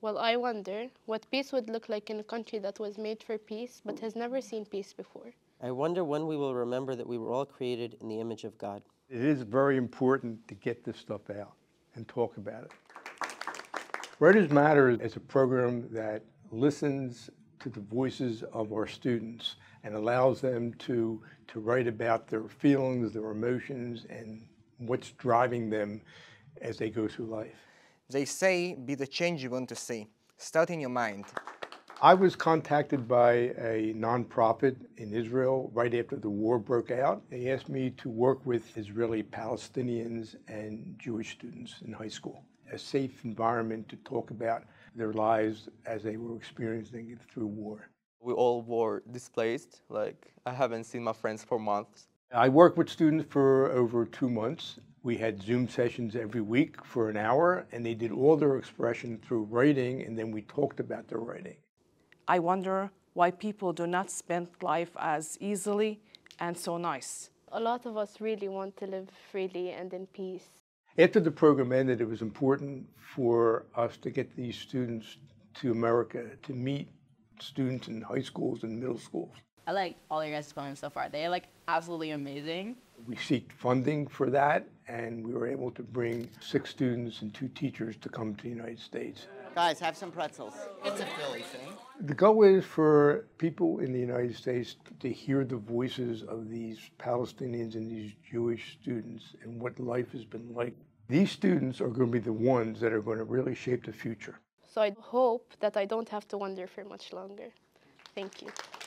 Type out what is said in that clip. Well, I wonder what peace would look like in a country that was made for peace but has never seen peace before. I wonder when we will remember that we were all created in the image of God. It is very important to get this stuff out and talk about it. Writers Matter is a program that listens to the voices of our students and allows them to write about their feelings, their emotions, and what's driving them as they go through life. They say, be the change you want to see. Start in your mind. I was contacted by a nonprofit in Israel right after the war broke out. They asked me to work with Israeli Palestinians and Jewish students in high school. A safe environment to talk about their lives as they were experiencing it through war. We all were displaced. Like, I haven't seen my friends for months. I worked with students for over 2 months. We had Zoom sessions every week for an hour, and they did all their expression through writing, and then we talked about their writing. I wonder why people do not spend life as easily and so nice. A lot of us really want to live freely and in peace. After the program ended, it was important for us to get these students to America, to meet students in high schools and middle schools. I like all your guys' poems so far. They are like absolutely amazing. We seeked funding for that, and we were able to bring 6 students and 2 teachers to come to the United States. Guys, have some pretzels. It's a Philly thing. The goal is for people in the United States to hear the voices of these Palestinians and these Jewish students and what life has been like. These students are going to be the ones that are going to really shape the future. So I hope that I don't have to wonder for much longer. Thank you.